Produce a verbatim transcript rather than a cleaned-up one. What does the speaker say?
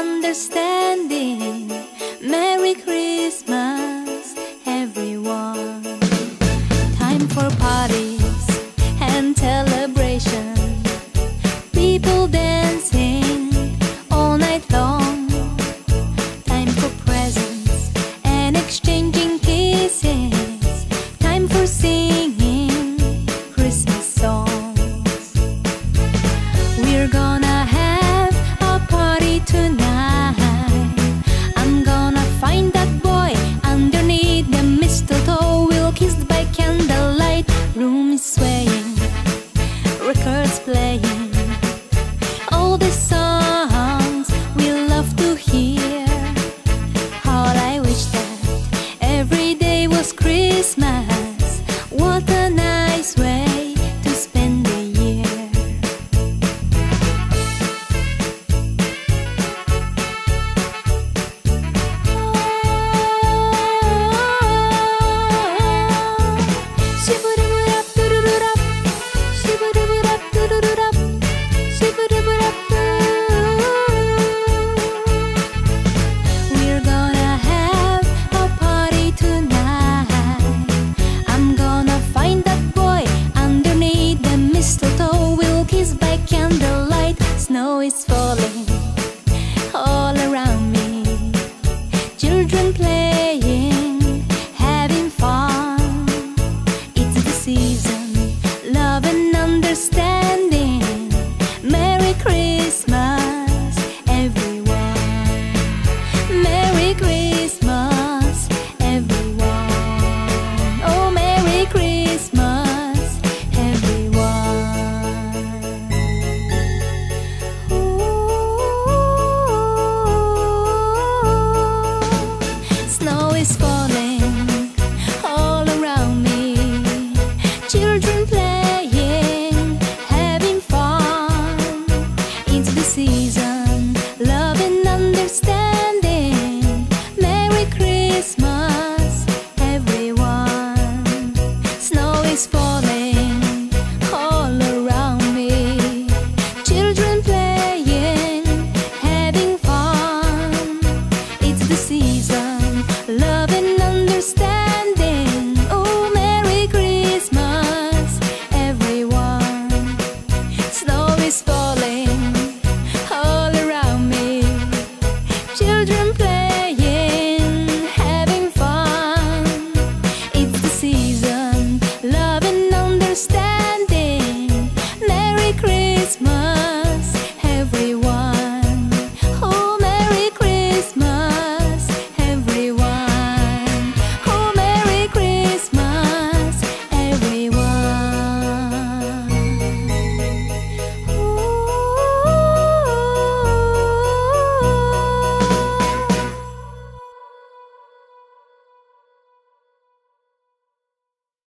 understanding. Merry Christmas, everyone. Time for parties and celebration. People dancing all night long. Time for presents and exchanging kisses. Time for singing Christmas songs. We're gonna have a party tonight. I'm gonna find that boy underneath the mistletoe. We'll kiss by candlelight. Room is swaying, records playing. All the songs we love to hear. How I wish that every day was Christmas. What a nice way to spend the year. Snow is falling all around me. Children playing, having fun. It's the season, love and understanding.